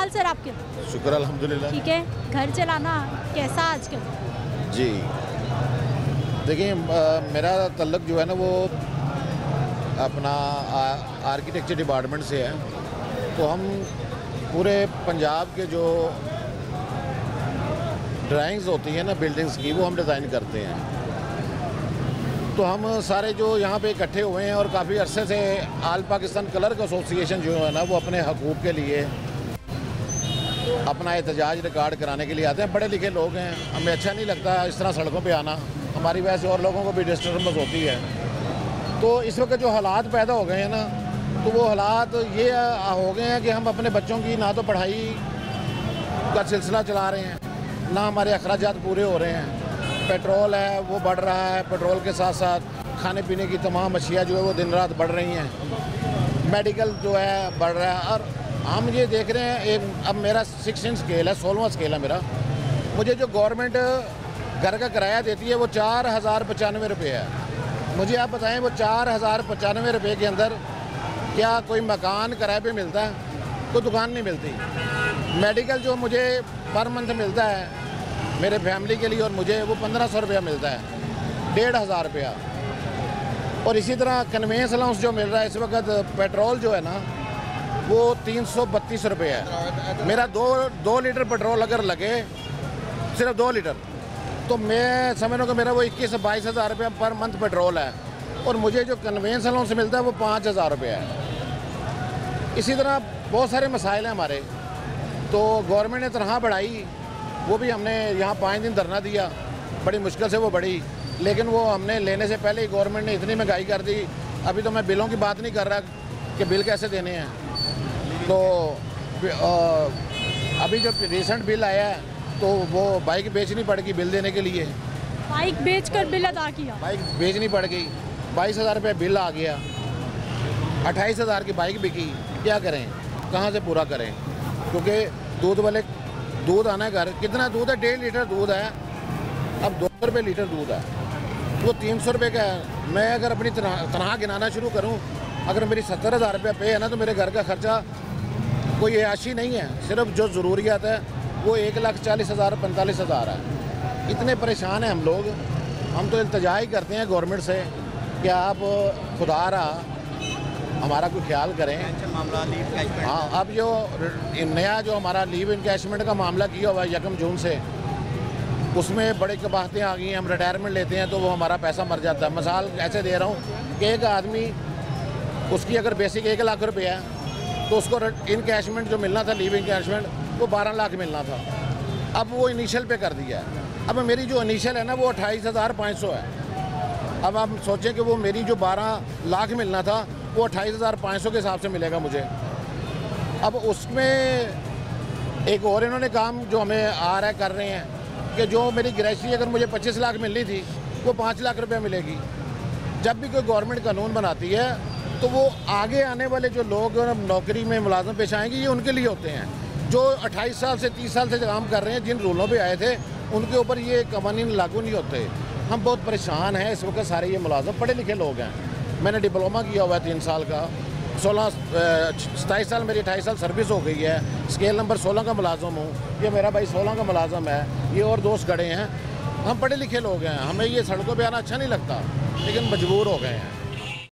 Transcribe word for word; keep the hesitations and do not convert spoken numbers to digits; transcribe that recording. हाल sir आपके? शुक्र अल्हम्दुलिल्लाह। ठीक है, घर चलाना कैसा आजकल? जी देखिए, मेरा तल्लक जो है ना वो अपना आर्किटेक्चर डिपार्टमेंट से है, तो हम पूरे पंजाब के जो ड्राइंग्स होती हैं ना बिल्डिंग्स की, वो हम डिज़ाइन करते हैं। तो हम सारे जो यहाँ पे इकट्ठे हुए हैं और काफ़ी अरसे से आल पाकिस्तान कलर का एसोसिएशन जो है ना वो अपने हकूक़ के लिए अपना एहतजाज रिकॉर्ड कराने के लिए आते हैं। बड़े लिखे लोग हैं, हमें अच्छा नहीं लगता इस तरह सड़कों पे आना, हमारी वजह से और लोगों को भी डिस्टर्बेंस होती है। तो इस वक्त जो हालात पैदा हो गए हैं ना, तो वो हालात ये हो गए हैं कि हम अपने बच्चों की ना तो पढ़ाई का सिलसिला चला रहे हैं, ना हमारे अखराजात पूरे हो रहे हैं। पेट्रोल है वो बढ़ रहा है, पेट्रोल के साथ साथ खाने पीने की तमाम अशिया जो है वो दिन रात बढ़ रही हैं, मेडिकल जो है बढ़ रहा है। और हम ये देख रहे हैं, एक अब मेरा सिक्सटीन स्केल है, सोलहवां स्केल है मेरा। मुझे जो गवर्नमेंट घर का किराया देती है वो चार हज़ार पचानवे रुपये है। मुझे आप बताएं, वो चार हज़ार पचानवे रुपये के अंदर क्या कोई मकान किराए पे मिलता है? कोई दुकान नहीं मिलती। मेडिकल जो मुझे पर मंथ मिलता है मेरे फैमिली के लिए और मुझे, वो पंद्रह सौ रुपया मिलता है, डेढ़ हज़ार रुपया। और इसी तरह कन्वेंस अलाउंस जो मिल रहा है इस वक्त, पेट्रोल जो है ना वो तीन सौ बत्तीस रुपये है। मेरा दो दो लीटर पेट्रोल अगर लगे, सिर्फ दो लीटर, तो मैं समझ रहा हूँ कि मेरा वो इक्कीस बाईस हज़ार रुपये पर मंथ पेट्रोल है। और मुझे जो कन्वेंस अलाउंस मिलता है वो पाँच हज़ार रुपये है। इसी तरह बहुत सारे मसाइल हैं हमारे। तो गवर्नमेंट ने तनख्वाह बढ़ाई, वो भी हमने यहाँ पाँच दिन धरना दिया, बड़ी मुश्किल से वो बढ़ी, लेकिन वो हमने लेने से पहले ही गवर्नमेंट ने इतनी महंगाई कर दी। अभी तो मैं बिलों की बात नहीं कर रहा कि बिल कैसे देने हैं। तो अभी जो रिसेंट बिल आया है तो वो बाइक बेचनी पड़ेगी बिल देने के लिए। बाइक बेचकर बिल अदा किया, बाइक बेचनी पड़ गई, बाईस हज़ार रुपये बिल आ गया, अट्ठाईस हज़ार की बाइक बिकी। क्या करें, कहाँ से पूरा करें? क्योंकि दूध वाले, दूध आना है घर, कितना दूध है? डेढ़ लीटर दूध है, अब दो सौ रुपये लीटर दूध है, वो तीन सौ रुपये का है। मैं अगर अपनी तनख्वाह गिनाना शुरू करूँ, अगर मेरी सत्तर हज़ार रुपया पे है ना, तो मेरे घर का खर्चा कोई ऐशी नहीं है, सिर्फ जो ज़रूरियात है वो एक लाख चालीस हज़ार पैंतालीस हज़ार है। इतने परेशान हैं हम लोग। हम तो इल्तजा ही करते हैं गवर्नमेंट से कि आप खुदा रहा हमारा कोई ख्याल करें। हाँ, अब जो नया जो हमारा लीव इनकैशमेंट का मामला किया हुआ है यकम जून से, उसमें बड़े कबाहतें आ गई हैं। हम रिटायरमेंट लेते हैं तो वो हमारा पैसा मर जाता है। मिसाल ऐसे दे रहा हूँ कि एक आदमी, उसकी अगर बेसिक एक लाख रुपया है तो उसको इनकैशमेंट जो मिलना था, लीव इनकैशमेंट, वो बारह लाख मिलना था, अब वो इनिशियल पे कर दिया है। अब मेरी जो इनिशियल है ना वो अट्ठाईस हज़ार पाँच सौ है। अब आप सोचें कि वो मेरी जो बारह लाख मिलना था वो अट्ठाईस हज़ार पाँच सौ के हिसाब से मिलेगा मुझे। अब उसमें एक और इन्होंने काम जो हमें आ रहा है कर रहे हैं कि जो मेरी ग्रेचुटी अगर मुझे पच्चीस लाख मिलनी थी वो पाँच लाख रुपये मिलेगी। जब भी कोई गवर्नमेंट कानून बनाती है तो वो आगे आने वाले जो लोग नौकरी में मुलाजम पेश आएंगे, ये उनके लिए होते हैं। जो अट्ठाईस साल से तीस साल से काम कर रहे हैं, जिन रूलों पे आए थे, उनके ऊपर ये कानून लागू नहीं होते। हम बहुत परेशान हैं इस वक्त। सारे ये मुलाजम पढ़े लिखे लोग हैं। मैंने डिप्लोमा किया हुआ है तीन साल का, सोलह सताईस साल मेरी अट्ठाईस साल सर्विस हो गई है। स्केल नंबर सोलह का मुलाजम हूँ, ये मेरा भाई सोलह का मुलाजम है, ये और दोस्त खड़े हैं। हम पढ़े लिखे लोग हैं, हमें ये सड़कों पर आना अच्छा नहीं लगता, लेकिन मजबूर हो गए हैं।